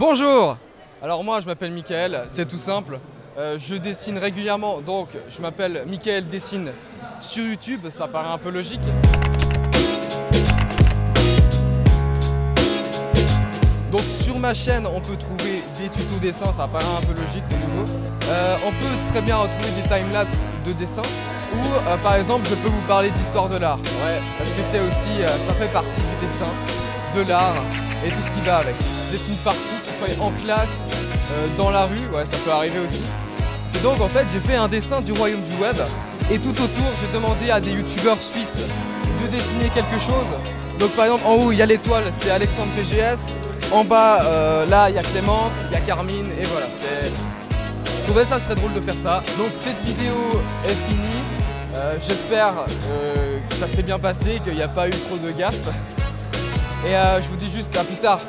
Bonjour. Alors moi je m'appelle Michael, c'est tout simple. Je dessine régulièrement, donc je m'appelle Michael Dessine sur YouTube, ça paraît un peu logique. Donc sur ma chaîne, on peut trouver des tutos dessins, ça paraît un peu logique de nouveau. On peut très bien retrouver des timelapses de dessin ou par exemple, je peux vous parler d'histoire de l'art. Ouais, parce que c'est aussi, ça fait partie du dessin, de l'art et tout ce qui va avec. Je dessine partout, que ce soit en classe, dans la rue, ouais, ça peut arriver aussi. C'est donc en fait, j'ai fait un dessin du Royaume du Web et tout autour, j'ai demandé à des youtubeurs suisses de dessiner quelque chose. Donc par exemple, en haut, il y a l'étoile, c'est Alexandre PGS. En bas, là, il y a Clémence, il y a Carmine, et voilà, je trouvais ça très drôle de faire ça. Donc cette vidéo est finie. J'espère que ça s'est bien passé, qu'il n'y a pas eu trop de gaffes. Et je vous dis juste à plus tard.